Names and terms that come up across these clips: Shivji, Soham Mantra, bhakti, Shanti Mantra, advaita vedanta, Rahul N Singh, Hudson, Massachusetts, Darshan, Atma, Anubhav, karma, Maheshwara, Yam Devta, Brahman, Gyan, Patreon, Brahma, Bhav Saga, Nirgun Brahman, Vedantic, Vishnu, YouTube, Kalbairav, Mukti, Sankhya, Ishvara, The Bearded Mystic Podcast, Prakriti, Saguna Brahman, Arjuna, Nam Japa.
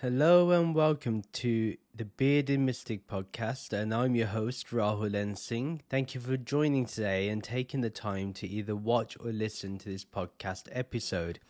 Hello and welcome to The Bearded Mystic Podcast, and I'm your host Rahul N Singh. Thank you for joining today and taking the time to either watch or listen to this podcast episode.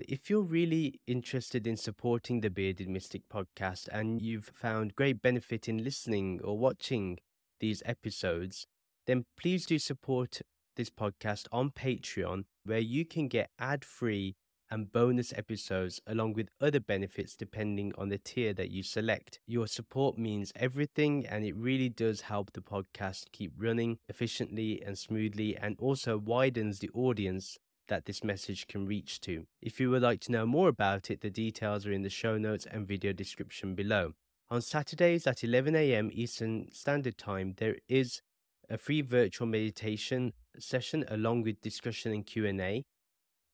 If you're really interested in supporting The Bearded Mystic Podcast and you've found great benefit in listening or watching these episodes, then please do support this podcast on Patreon, where you can get ad-free and bonus episodes along with other benefits depending on the tier that you select. Your support means everything, and it really does help the podcast keep running efficiently and smoothly, and also widens the audience that this message can reach to. If you would like to know more about it, the details are in the show notes and video description below. On Saturdays at 11 a.m. Eastern Standard Time, there is a free virtual meditation session along with discussion and Q&A.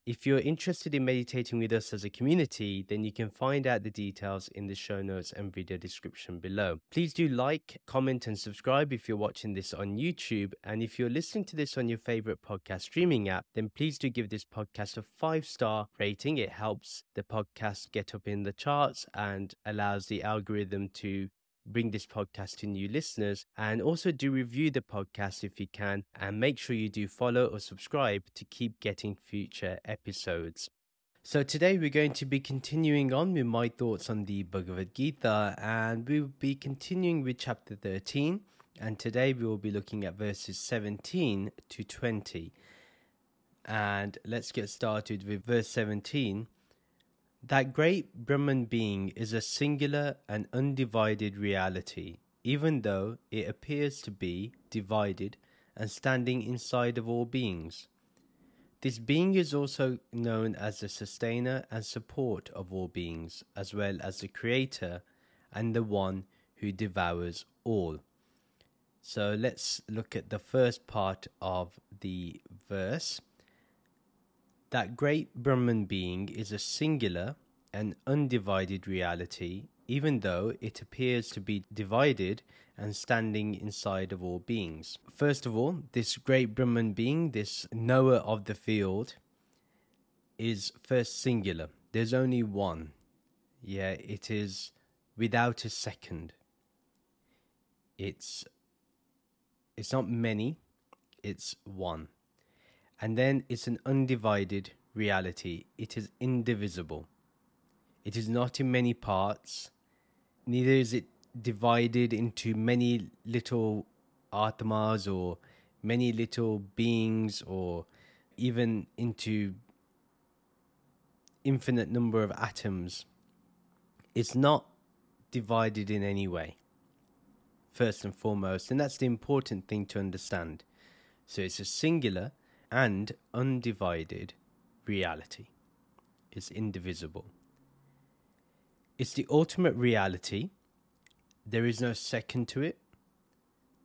If you're interested in meditating with us as a community, then you can find out the details in the show notes and video description below. Please do like, comment, and subscribe if you're watching this on YouTube. And if you're listening to this on your favorite podcast streaming app, then please do give this podcast a 5-star rating. It helps the podcast get up in the charts and allows the algorithm to bring this podcast to new listeners. And also do review the podcast if you can, and make sure you do follow or subscribe to keep getting future episodes. So today we're going to be continuing on with my thoughts on the Bhagavad Gita, and we'll be continuing with chapter 13, and today we will be looking at verses 17 to 20. And let's get started with verse 17. That great Brahman being is a singular and undivided reality, even though it appears to be divided and standing inside of all beings. This being is also known as the sustainer and support of all beings, as well as the creator and the one who devours all. So let's look at the first part of the verse. That great Brahman being is a singular and undivided reality, even though it appears to be divided and standing inside of all beings. First of all, this great Brahman being, this knower of the field, is first singular. There's only one. Yeah, it is without a second. It's not many, it's one. And then it's an undivided reality. It is indivisible. It is not in many parts. Neither is it divided into many little atmas or many little beings, or even into infinite number of atoms. It's not divided in any way, first and foremost. And that's the important thing to understand. So it's a singular and undivided reality. Is indivisible. It's the ultimate reality. There is no second to it.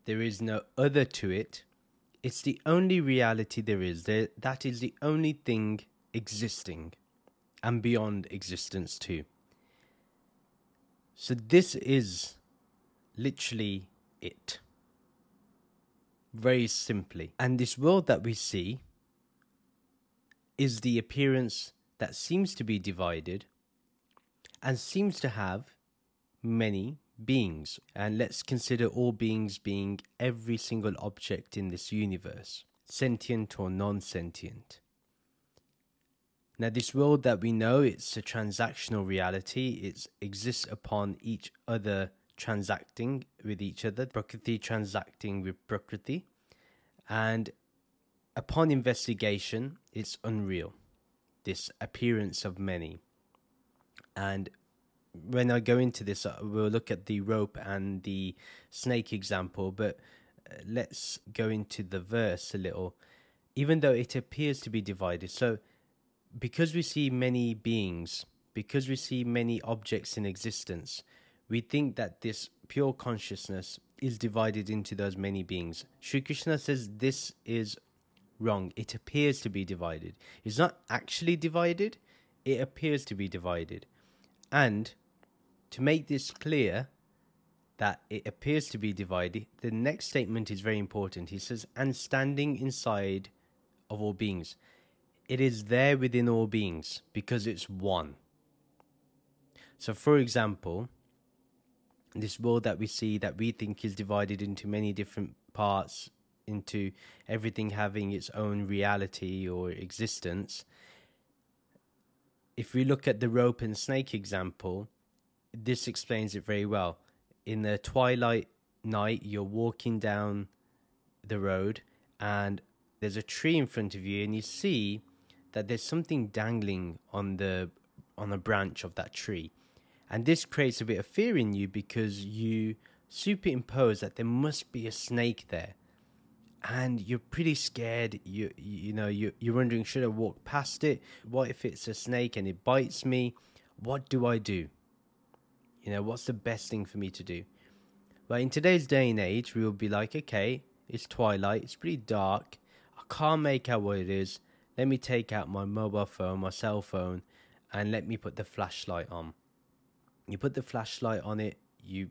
There is no other to it. It's the only reality there is. That is the only thing existing, and beyond existence too. So this is literally it. Very simply. And this world that we see is the appearance that seems to be divided and seems to have many beings. And let's consider all beings being every single object in this universe, sentient or non-sentient. Now, this world that we know, it's a transactional reality. It exists upon each other, transacting with each other, Prakriti transacting with Prakriti, and upon investigation, it's unreal, this appearance of many. And when I go into this, we'll look at the rope and the snake example, but let's go into the verse a little. Even though it appears to be divided, so because we see many beings, because we see many objects in existence, we think that this pure consciousness is divided into those many beings. Sri Krishna says this is wrong. It appears to be divided. It's not actually divided. It appears to be divided. And to make this clear, that it appears to be divided, the next statement is very important. He says, and standing inside of all beings. It is there within all beings because it's one. So for example, this world that we see, that we think is divided into many different parts, into everything having its own reality or existence. If we look at the rope and snake example, this explains it very well. In the twilight night, you're walking down the road and there's a tree in front of you, and you see that there's something dangling on a branch of that tree. And this creates a bit of fear in you because you superimpose that there must be a snake there. And you're pretty scared, you're wondering, should I walk past it? What if it's a snake and it bites me? What do I do? You know, what's the best thing for me to do? Well, in today's day and age, we will be like, okay, it's twilight, it's pretty dark, I can't make out what it is, let me take out my mobile phone, my cell phone, and let me put the flashlight on. You put the flashlight on it, you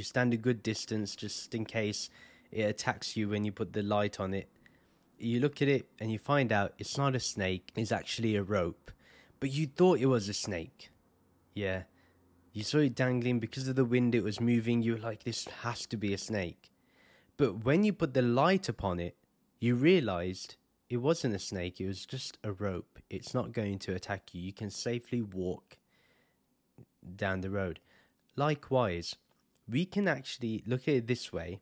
stand a good distance just in case it attacks you when you put the light on it. You look at it and you find out it's not a snake, it's actually a rope. But you thought it was a snake. Yeah. You saw it dangling, because of the wind it was moving, you were like, this has to be a snake. But when you put the light upon it, you realized it wasn't a snake, it was just a rope. It's not going to attack you. You can safely walk down the road. Likewise, we can actually look at it this way,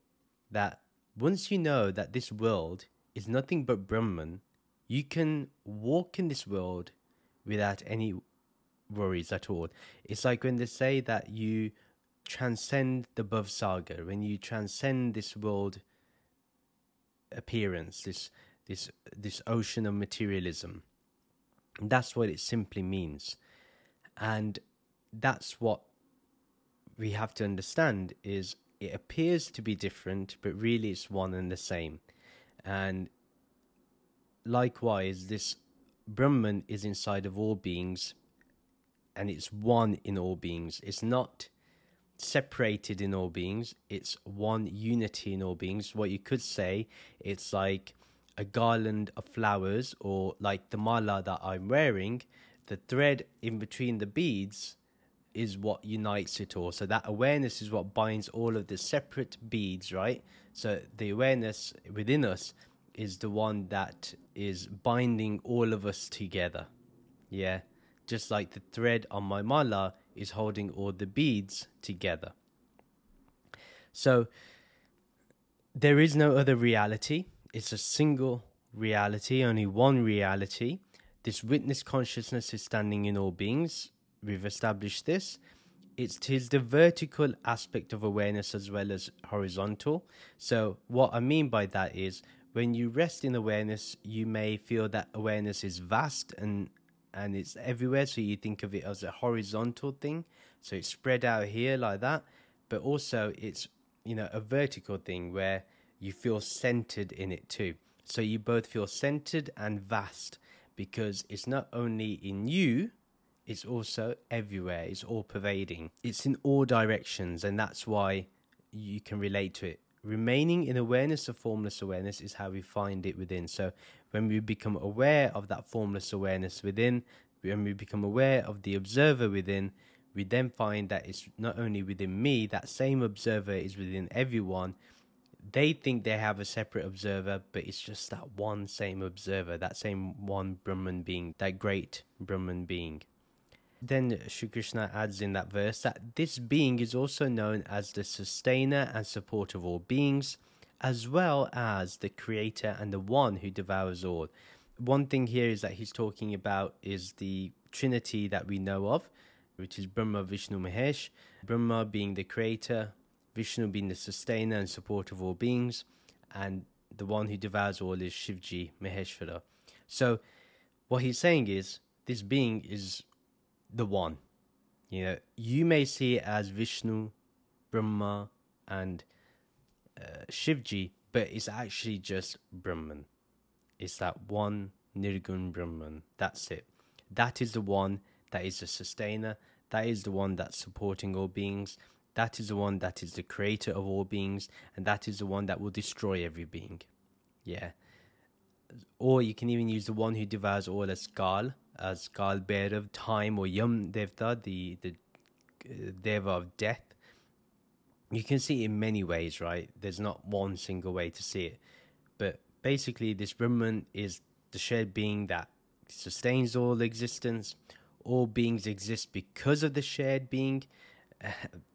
that once you know that this world is nothing but Brahman, you can walk in this world without any worries at all. It's like when they say that you transcend the Bhav Saga, when you transcend this world appearance, this ocean of materialism. And that's what it simply means. And that's what we have to understand, is it appears to be different, but really it's one and the same. And likewise, this Brahman is inside of all beings, and it's one in all beings. It's not separated in all beings, it's one unity in all beings. What you could say, it's like a garland of flowers, or like the mala that I'm wearing, the thread in between the beads is what unites it all. So that awareness is what binds all of the separate beads, right? So the awareness within us is the one that is binding all of us together. Yeah, just like the thread on my mala is holding all the beads together. So there is no other reality. It's a single reality, only one reality. This witness consciousness is standing in all beings. We've established this. It is the vertical aspect of awareness as well as horizontal. So what I mean by that is, when you rest in awareness, you may feel that awareness is vast and it's everywhere, so you think of it as a horizontal thing, so it's spread out here like that. But also it's, you know, a vertical thing where you feel centered in it too. So you both feel centered and vast, because it's not only in you, it's also everywhere, it's all pervading, it's in all directions, and that's why you can relate to it. Remaining in awareness of formless awareness is how we find it within. So when we become aware of that formless awareness within, when we become aware of the observer within, we then find that it's not only within me, that same observer is within everyone. They think they have a separate observer, but it's just that one same observer, that same one Brahman being, that great Brahman being. Then Sri Krishna adds in that verse that this being is also known as the sustainer and support of all beings, as well as the creator and the one who devours all. One thing here is that he's talking about is the Trinity that we know of, which is Brahma, Vishnu, Mahesh. Brahma being the creator, Vishnu being the sustainer and support of all beings, and the one who devours all is Shivji, Maheshwara. So what he's saying is, this being is the one. You know, you may see it as Vishnu, Brahma, and Shivji, but it's actually just Brahman. It's that one Nirgun Brahman. That's it. That is the one that is the sustainer. That is the one that's supporting all beings. That is the one that is the creator of all beings. And that is the one that will destroy every being. Yeah. Or you can even use the one who devours all as Gal, as Kalbairav, time, or Yam Devta, the Deva of death. You can see it in many ways, right? There's not one single way to see it. But basically, this Brahman is the shared being that sustains all existence. All beings exist because of the shared being,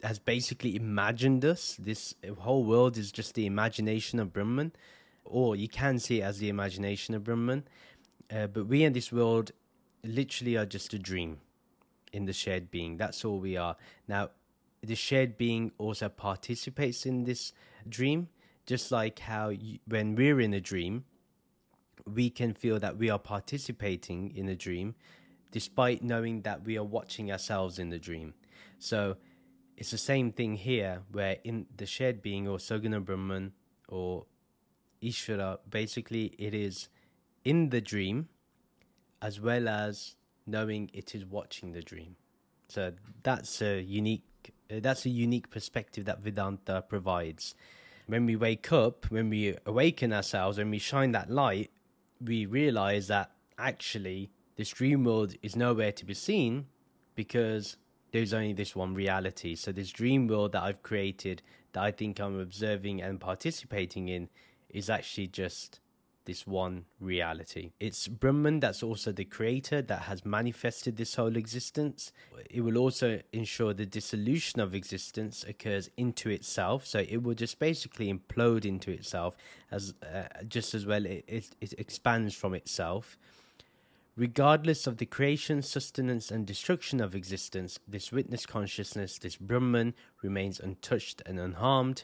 has basically imagined us. This whole world is just the imagination of Brahman, or you can see it as the imagination of Brahman. But we in this world literally are just a dream in the shared being. That's all we are. Now, the shared being also participates in this dream, just like how when we're in a dream, we can feel that we are participating in a dream, despite knowing that we are watching ourselves in the dream. So it's the same thing here, where in the shared being or Saguna Brahman or Ishvara, basically it is in the dream as well as knowing it is watching the dream. So that's a unique perspective that Vedanta provides. When we wake up, when we awaken ourselves, when we shine that light, we realize that actually this dream world is nowhere to be seen because there's only this one reality. So this dream world that I've created, that I think I'm observing and participating in, is actually just this one reality. It's Brahman that's also the creator that has manifested this whole existence. It will also ensure the dissolution of existence occurs into itself. So it will just basically implode into itself, as just as well it expands from itself. Regardless of the creation, sustenance and destruction of existence, this witness consciousness, this Brahman, remains untouched and unharmed.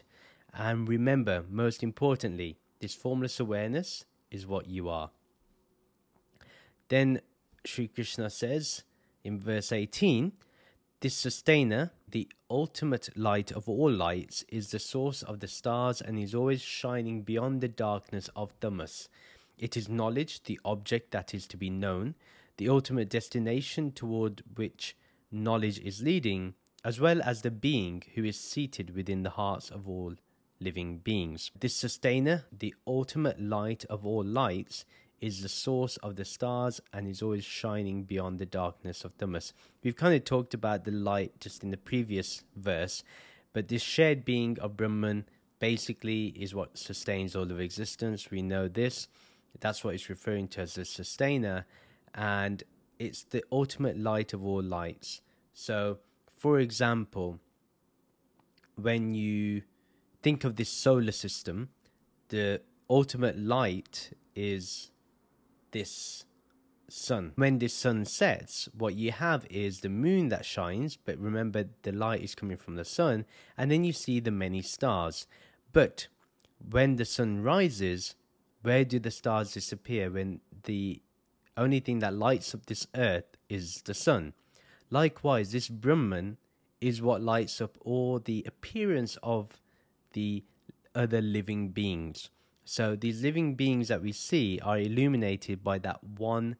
And remember, most importantly, this formless awareness is what you are. Then Sri Krishna says in verse 18, this sustainer, the ultimate light of all lights, is the source of the stars and is always shining beyond the darkness of Tamas. It is knowledge, the object that is to be known, the ultimate destination toward which knowledge is leading, as well as the being who is seated within the hearts of all living beings. This sustainer, the ultimate light of all lights, is the source of the stars and is always shining beyond the darkness of Tamas. We've kind of talked about the light just in the previous verse, but this shared being of Brahman basically is what sustains all of existence. We know this. That's what it's referring to as the sustainer, and it's the ultimate light of all lights. So, for example, when you think of this solar system, the ultimate light is this sun. When this sun sets, what you have is the moon that shines, but remember the light is coming from the sun, and then you see the many stars. But when the sun rises, where do the stars disappear when the only thing that lights up this earth is the sun? Likewise, this Brahman is what lights up all the appearance of the other living beings. So these living beings that we see are illuminated by that one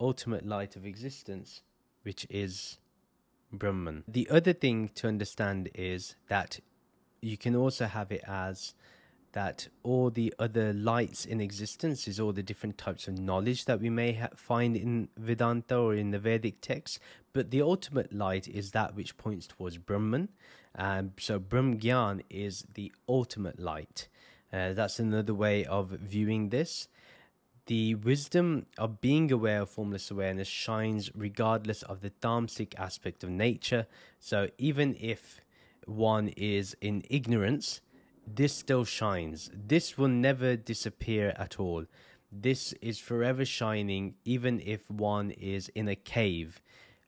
ultimate light of existence, which is Brahman. The other thing to understand is that you can also have it as that all the other lights in existence is all the different types of knowledge that we may find in Vedanta or in the Vedic texts, but the ultimate light is that which points towards Brahman. So Brahmgyan is the ultimate light. That's another way of viewing this. The wisdom of being aware of formless awareness shines regardless of the tamasic aspect of nature. So even if one is in ignorance, this still shines. This will never disappear at all. This is forever shining, even if one is in a cave.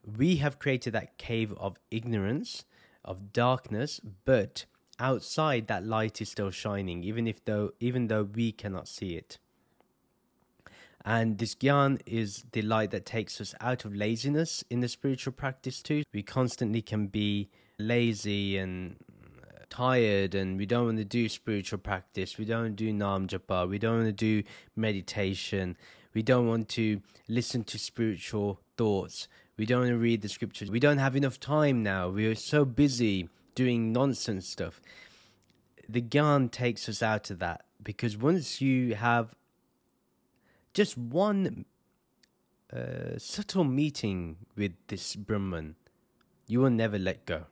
We have created that cave of ignorance, of darkness, but outside that light is still shining, even though we cannot see it. And this Gyan is the light that takes us out of laziness in the spiritual practice too. We constantly can be lazy and tired, and we don't want to do spiritual practice, we don't do Nam Japa, we don't want to do meditation, we don't want to listen to spiritual thoughts, we don't want to read the scriptures, we don't have enough time now, we are so busy doing nonsense stuff. The Gyan takes us out of that, because once you have just one subtle meeting with this Brahman, you will never let go.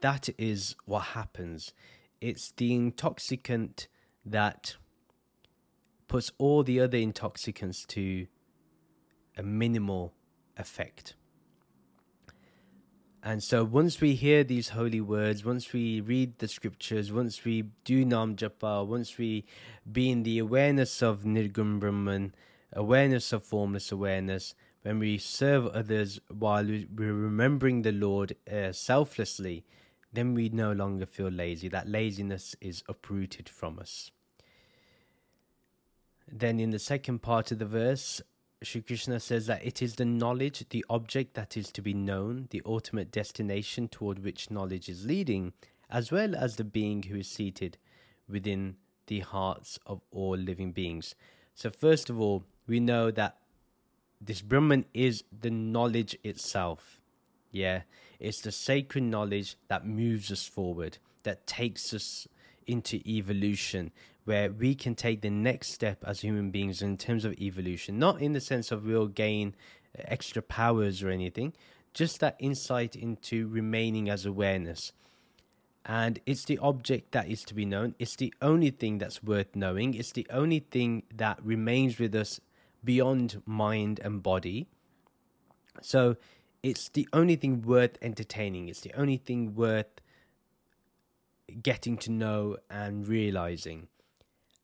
That is what happens. It's the intoxicant that puts all the other intoxicants to a minimal effect. And so once we hear these holy words, once we read the scriptures, once we do Nam Japa, once we be in the awareness of Nirgun Brahman, awareness of formless awareness, when we serve others while we're remembering the Lord selflessly, then we no longer feel lazy. That laziness is uprooted from us. Then in the second part of the verse, Shri Krishna says that it is the knowledge, the object that is to be known, the ultimate destination toward which knowledge is leading, as well as the being who is seated within the hearts of all living beings. So first of all, we know that this Brahman is the knowledge itself. Yeah, it's the sacred knowledge that moves us forward, that takes us into evolution, where we can take the next step as human beings in terms of evolution. Not in the sense of we'll gain extra powers or anything, just that insight into remaining as awareness. And it's the object that is to be known. It's the only thing that's worth knowing. It's the only thing that remains with us beyond mind and body. So it's the only thing worth entertaining. It's the only thing worth getting to know and realizing.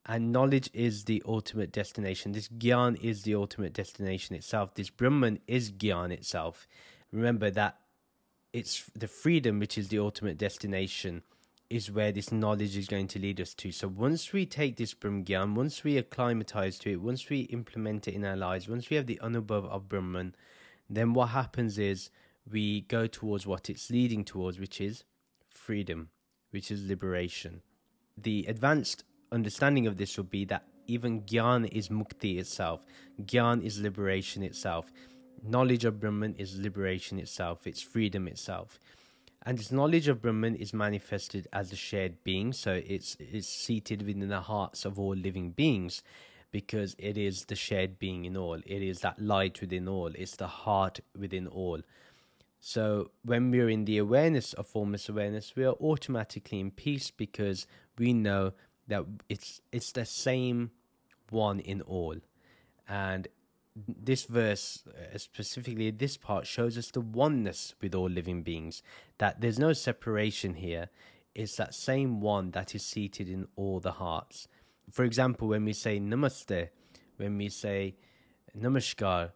And knowledge is the ultimate destination. This Gyan is the ultimate destination itself. This Brahman is Gyan itself. Remember that it's the freedom which is the ultimate destination, is where this knowledge is going to lead us to. So once we take this Brahmgyan, once we acclimatize to it, once we implement it in our lives, once we have the Anubhav of Brahman, then what happens is we go towards what it's leading towards, which is freedom, which is liberation. The advanced understanding of this will be that even Gyan is Mukti itself. Gyan is liberation itself. Knowledge of Brahman is liberation itself. It's freedom itself. And this knowledge of Brahman is manifested as a shared being. So it's seated within the hearts of all living beings, because it is the shared being in all. It is that light within all. It's the heart within all. So when we're in the awareness of formless awareness, we are automatically in peace, because we know that it's the same one in all. And this verse, specifically this part, shows us the oneness with all living beings, that there's no separation here. It's that same one that is seated in all the hearts. For example, when we say Namaste, when we say Namaskar,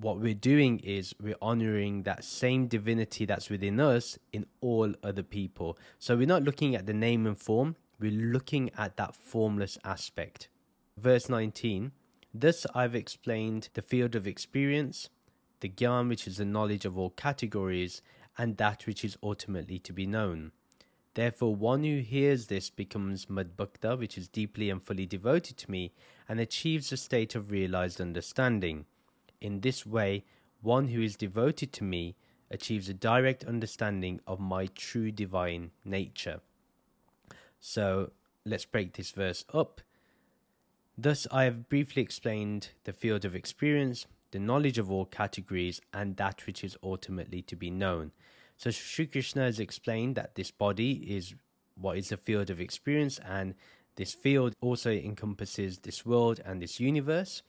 what we're doing is we're honoring that same divinity that's within us in all other people. So we're not looking at the name and form, we're looking at that formless aspect. Verse 19, thus I've explained the field of experience, the Gyan, which is the knowledge of all categories, and that which is ultimately to be known. Therefore, one who hears this becomes Madbhakta, which is deeply and fully devoted to me, and achieves a state of realized understanding. In this way, one who is devoted to me achieves a direct understanding of my true divine nature. So let's break this verse up. Thus I have briefly explained the field of experience, the knowledge of all categories, and that which is ultimately to be known. So Sri Krishna has explained that this body is what is the field of experience, and this field also encompasses this world and this universe.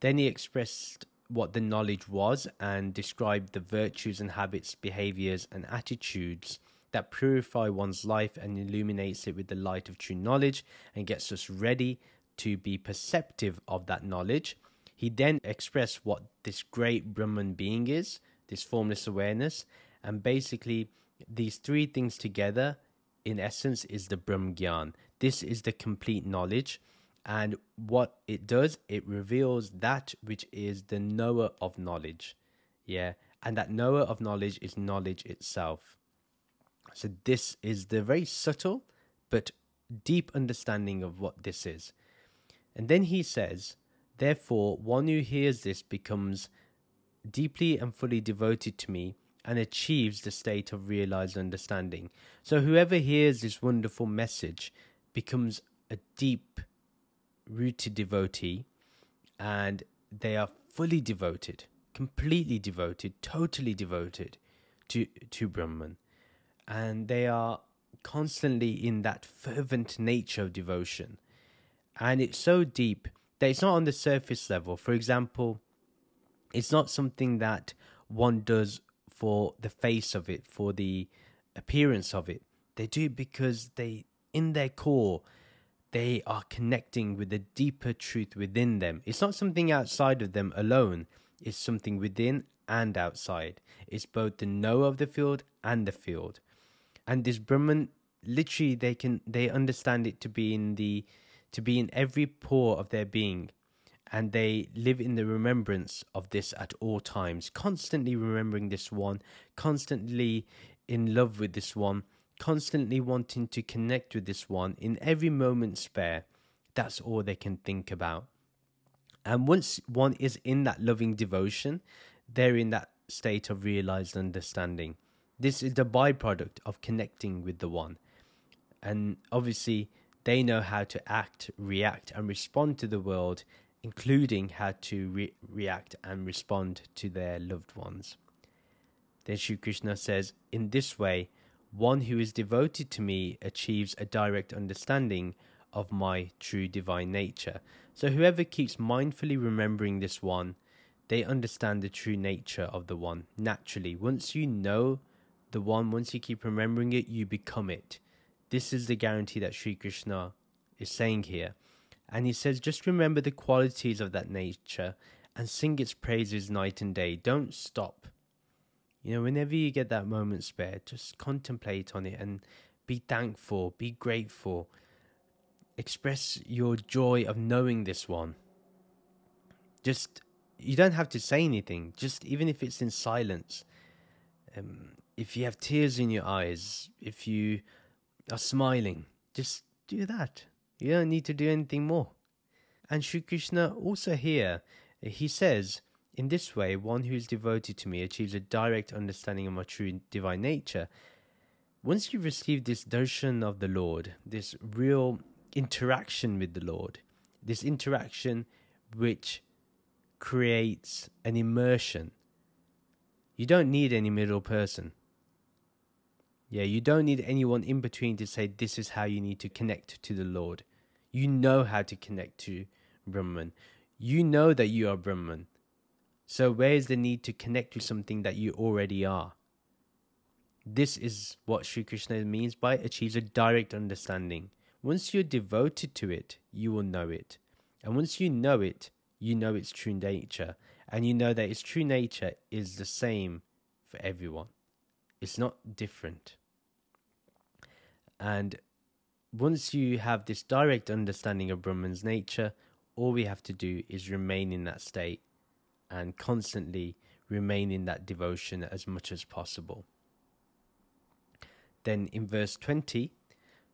Then he expressed what the knowledge was and described the virtues and habits, behaviors and attitudes that purify one's life and illuminates it with the light of true knowledge and gets us ready to be perceptive of that knowledge. He then expressed what this great Brahman being is, this formless awareness, and basically these three things together in essence is the Brahmgyan. This is the complete knowledge. And what it does, it reveals that which is the knower of knowledge. Yeah. And that knower of knowledge is knowledge itself. So this is the very subtle but deep understanding of what this is. And then he says, therefore, one who hears this becomes deeply and fully devoted to me and achieves the state of realized understanding. So whoever hears this wonderful message becomes a deep rooted devotee and they are fully devoted, completely devoted, totally devoted to Brahman, and they are constantly in that fervent nature of devotion. And it's so deep that it's not on the surface level. For example, it's not something that one does for the face of it, for the appearance of it. They do it because they, in their core, they are connecting with the deeper truth within them. It's not something outside of them alone. It's something within and outside. It's both the knower of the field and the field. And this Brahman, literally, they understand it to be in every pore of their being, and they live in the remembrance of this at all times, constantly remembering this one, constantly in love with this one, constantly wanting to connect with this one in every moment spare. That's all they can think about. And once one is in that loving devotion, they're in that state of realized understanding. This is the byproduct of connecting with the one. And obviously, they know how to act, react, and respond to the world, including how to react and respond to their loved ones. Then Sri Krishna says, in this way, one who is devoted to me achieves a direct understanding of my true divine nature. So whoever keeps mindfully remembering this one, they understand the true nature of the one naturally. Once you know the one, once you keep remembering it, you become it. This is the guarantee that Sri Krishna is saying here. And he says, just remember the qualities of that nature and sing its praises night and day. Don't stop. You know, whenever you get that moment spare, just contemplate on it and be thankful, be grateful. Express your joy of knowing this one. Just, you don't have to say anything. Just even if it's in silence. If you have tears in your eyes, if you are smiling, just do that. You don't need to do anything more. And Sri Krishna also here, he says, in this way, one who is devoted to me achieves a direct understanding of my true divine nature. Once you receive this darshan of the Lord, this real interaction with the Lord, this interaction which creates an immersion, you don't need any middle person. Yeah, you don't need anyone in between to say this is how you need to connect to the Lord. You know how to connect to Brahman. You know that you are Brahman. So where is the need to connect to something that you already are? This is what Sri Krishna means by achieves a direct understanding. Once you're devoted to it, you will know it. And once you know its true nature. And you know that its true nature is the same for everyone. It's not different. And once you have this direct understanding of Brahman's nature, all we have to do is remain in that state and constantly remain in that devotion as much as possible. Then in verse 20,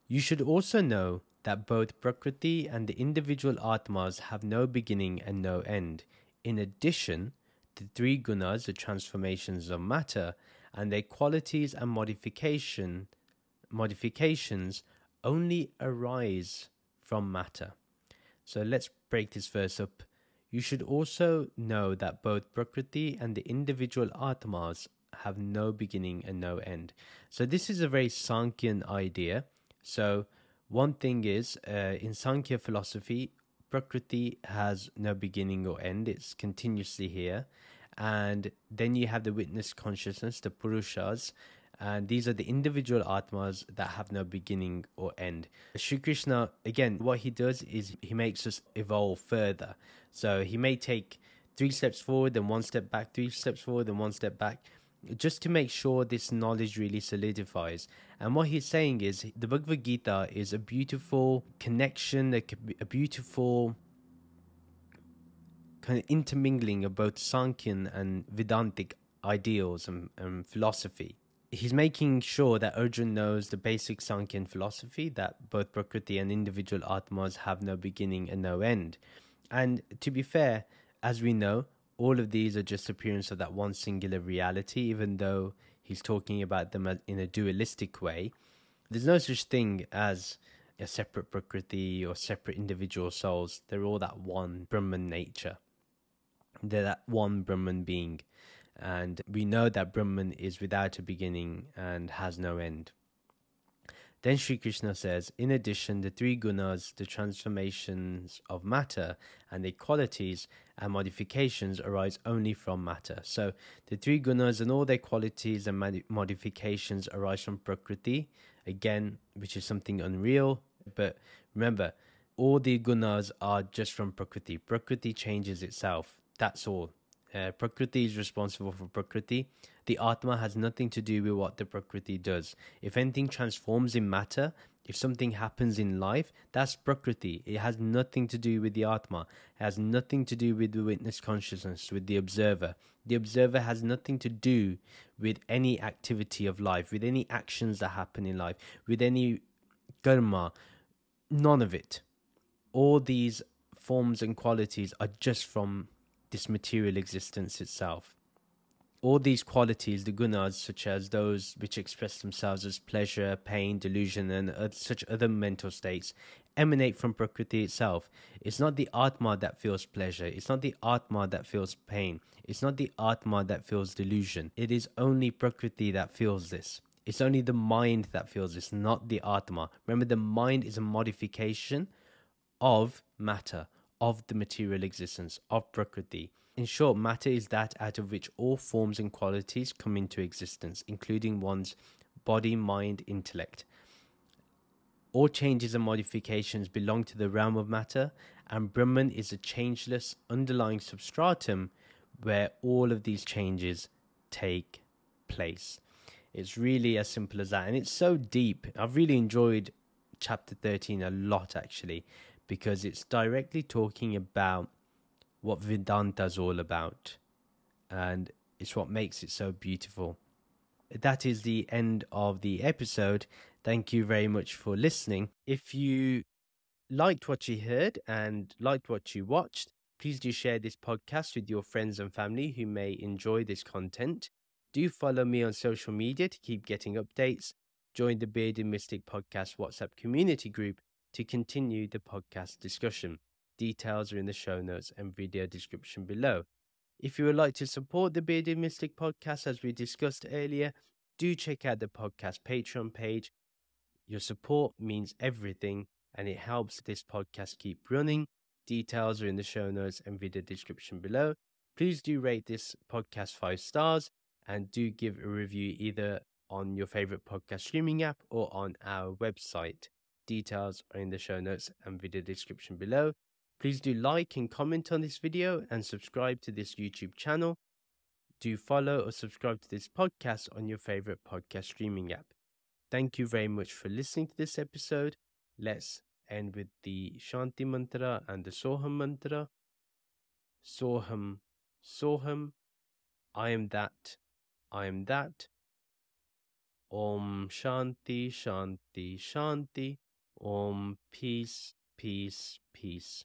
you should also know that both Prakriti and the individual Atmas have no beginning and no end. In addition, the three Gunas, the transformations of matter, and their qualities and modifications only arise from matter. So let's break this verse up. You should also know that both Prakriti and the individual Atmas have no beginning and no end. So this is a very Sankhyan idea. So one thing is, in Sankhya philosophy, Prakriti has no beginning or end. It's continuously here. And then you have the witness consciousness, the Purushas, and these are the individual Atmas that have no beginning or end. Sri Krishna, again, what he does is he makes us evolve further. So he may take 3 steps forward, then 1 step back, 3 steps forward, then 1 step back, just to make sure this knowledge really solidifies. And what he's saying is the Bhagavad Gita is a beautiful connection, a beautiful kind of intermingling of both Sankhyan and Vedantic ideals and philosophy. He's making sure that Arjuna knows the basic Sankhyan philosophy, that both Prakriti and individual Atmas have no beginning and no end. And to be fair, as we know, all of these are just appearance of that one singular reality, even though he's talking about them in a dualistic way. There's no such thing as a separate Prakriti or separate individual souls. They're all that one Brahman nature. They're that one Brahman being. And we know that Brahman is without a beginning and has no end. Then Sri Krishna says, in addition, the three gunas, the transformations of matter and the qualities and modifications arise only from matter. So the three gunas and all their qualities and modifications arise from Prakriti, again, which is something unreal. But remember, all the gunas are just from Prakriti. Prakriti changes itself. That's all. Prakriti is responsible for Prakriti. The Atma has nothing to do with what the Prakriti does. If anything transforms in matter, if something happens in life, that's Prakriti. It has nothing to do with the Atma. It has nothing to do with the witness consciousness, with the observer. The observer has nothing to do with any activity of life, with any actions that happen in life, with any karma. None of it. All these forms and qualities are just from this material existence itself. All these qualities, the gunas, such as those which express themselves as pleasure, pain, delusion, and such other mental states, emanate from Prakriti itself. It's not the Atma that feels pleasure. It's not the Atma that feels pain. It's not the Atma that feels delusion. It is only Prakriti that feels this. It's only the mind that feels this, not the Atma. Remember, the mind is a modification of matter, of the material existence, of Prakriti. In short, matter is that out of which all forms and qualities come into existence, including one's body, mind, intellect. All changes and modifications belong to the realm of matter, and Brahman is a changeless underlying substratum where all of these changes take place. It's really as simple as that, and it's so deep. I've really enjoyed chapter 13 a lot, actually, because it's directly talking about what Vedanta is all about, and it's what makes it so beautiful. That is the end of the episode. Thank you very much for listening. If you liked what you heard and liked what you watched, please do share this podcast with your friends and family who may enjoy this content. Do follow me on social media to keep getting updates. Join the Bearded Mystic Podcast WhatsApp community group to continue the podcast discussion. Details are in the show notes and video description below. If you would like to support the Bearded Mystic Podcast, as we discussed earlier, do check out the podcast Patreon page. Your support means everything, and it helps this podcast keep running. Details are in the show notes and video description below. Please do rate this podcast 5 stars and do give a review either on your favorite podcast streaming app or on our website. Details are in the show notes and video description below. Please do like and comment on this video and subscribe to this YouTube channel. Do follow or subscribe to this podcast on your favorite podcast streaming app. Thank you very much for listening to this episode. Let's end with the Shanti Mantra and the Soham Mantra. Soham, Soham. I am that. I am that. Om Shanti, Shanti, Shanti. Om Peace, Peace, Peace.